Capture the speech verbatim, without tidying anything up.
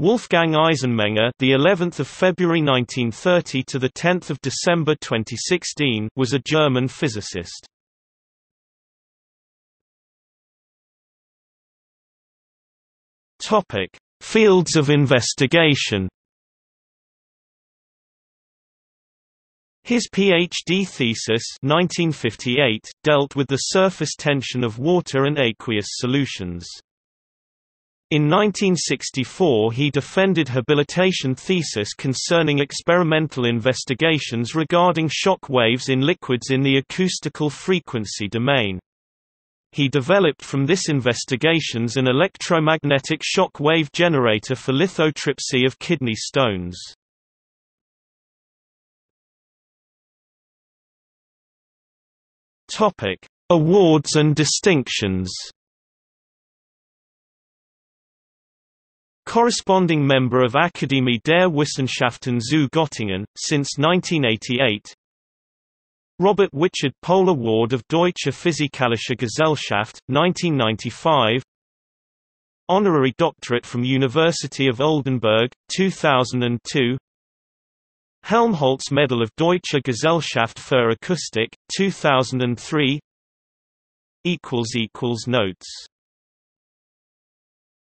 Wolfgang Eisenmenger, the eleventh of February nineteen thirty to the tenth of December twenty sixteen, was a German physicist. Topic: Fields of investigation. His PhD thesis nineteen fifty-eight dealt with the surface tension of water and aqueous solutions. In nineteen sixty-four he defended habilitation thesis concerning experimental investigations regarding shock waves in liquids in the acoustical frequency domain. He developed from this investigations an electromagnetic shock wave generator for lithotripsy of kidney stones. Awards and distinctions. Corresponding member of Akademie der Wissenschaften zu Göttingen, since nineteen eighty-eight. Robert Wichard Pohl Award of Deutsche Physikalische Gesellschaft, nineteen ninety-five. Honorary doctorate from University of Oldenburg, two thousand two. Helmholtz Medal of Deutsche Gesellschaft für Akustik, two thousand three. Notes